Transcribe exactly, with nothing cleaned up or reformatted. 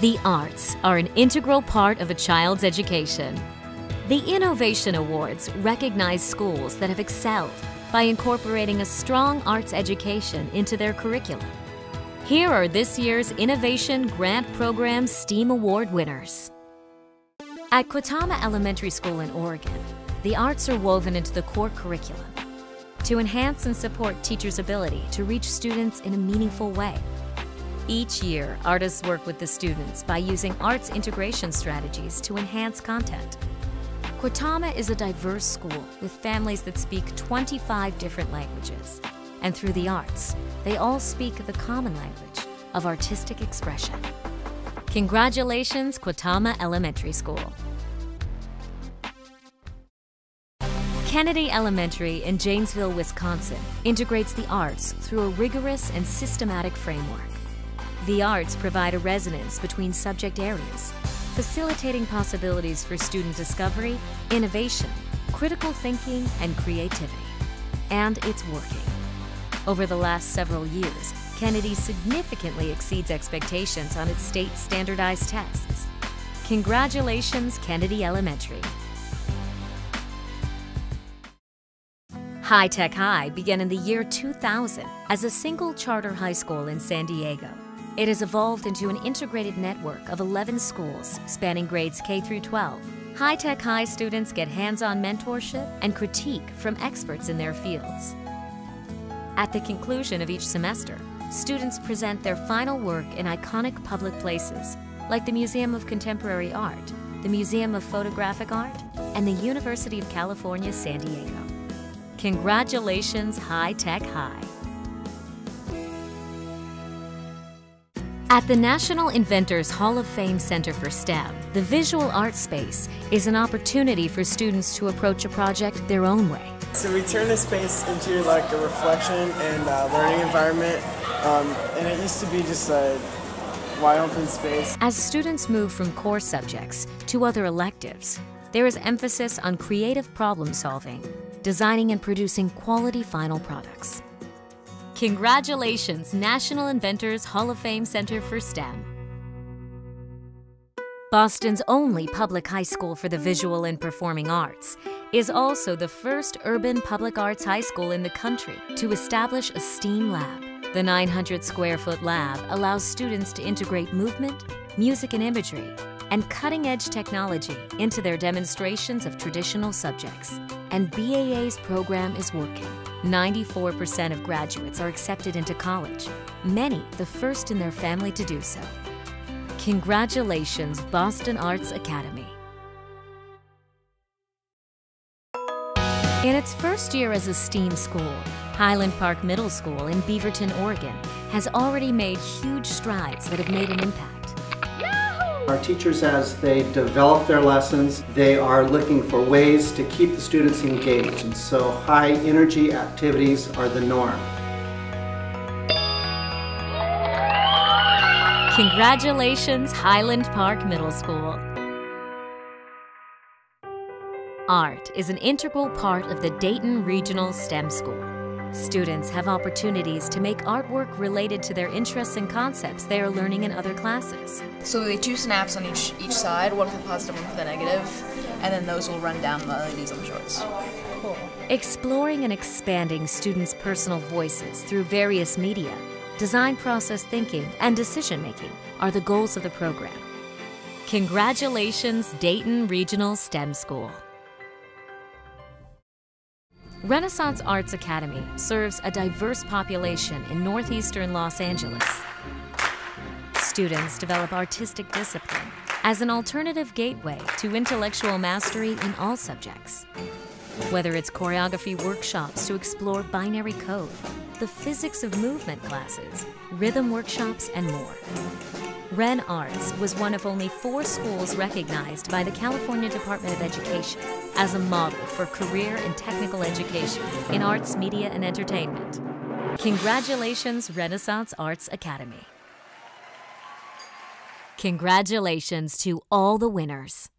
The arts are an integral part of a child's education. The Innovation Awards recognize schools that have excelled by incorporating a strong arts education into their curriculum. Here are this year's Innovation Grant Program STEAM Award winners. At Quatama Elementary School in Oregon, the arts are woven into the core curriculum to enhance and support teachers' ability to reach students in a meaningful way. Each year, artists work with the students by using arts integration strategies to enhance content. Quatama is a diverse school with families that speak twenty-five different languages. And through the arts, they all speak the common language of artistic expression. Congratulations, Quatama Elementary School. Kennedy Elementary in Janesville, Wisconsin, integrates the arts through a rigorous and systematic framework. The arts provide a resonance between subject areas, facilitating possibilities for student discovery, innovation, critical thinking, and creativity. And it's working. Over the last several years, Kennedy significantly exceeds expectations on its state standardized tests. Congratulations, Kennedy Elementary. High Tech High began in the year two thousand as a single charter high school in San Diego. It has evolved into an integrated network of eleven schools spanning grades K through twelve. High Tech High students get hands-on mentorship and critique from experts in their fields. At the conclusion of each semester, students present their final work in iconic public places like the Museum of Contemporary Art, the Museum of Photographic Art, and the University of California, San Diego. Congratulations, High Tech High. At the National Inventors Hall of Fame Center for STEM, the visual art space is an opportunity for students to approach a project their own way. So we turn the space into like a reflection and uh, learning environment, um, and it used to be just a wide open space. As students move from core subjects to other electives, there is emphasis on creative problem solving, designing and producing quality final products. Congratulations, National Inventors Hall of Fame Center for STEM. Boston's only public high school for the visual and performing arts is also the first urban public arts high school in the country to establish a STEAM lab. The nine hundred square foot lab allows students to integrate movement, music and imagery, and cutting-edge technology into their demonstrations of traditional subjects. And B A A's program is working. ninety-four percent of graduates are accepted into college, many the first in their family to do so. Congratulations, Boston Arts Academy. In its first year as a STEAM school, Highland Park Middle School in Beaverton, Oregon, has already made huge strides that have made an impact. Our teachers, as they develop their lessons, they are looking for ways to keep the students engaged, and so high energy activities are the norm. Congratulations, Highland Park Middle School. Art is an integral part of the Dayton Regional STEM School. Students have opportunities to make artwork related to their interests and concepts they are learning in other classes. So they choose snaps on each, each side, one for the positive, one for the negative, and then those will run down the L E Ds on shorts. Cool. Exploring and expanding students' personal voices through various media, design process thinking, and decision-making are the goals of the program. Congratulations, Dayton Regional STEM School. Renaissance Arts Academy serves a diverse population in northeastern Los Angeles. Students develop artistic discipline as an alternative gateway to intellectual mastery in all subjects. Whether it's choreography workshops to explore binary code, the physics of movement classes, rhythm workshops, and more. Ren Arts was one of only four schools recognized by the California Department of Education as a model for career and technical education in arts, media, and entertainment. Congratulations, Renaissance Arts Academy. Congratulations to all the winners.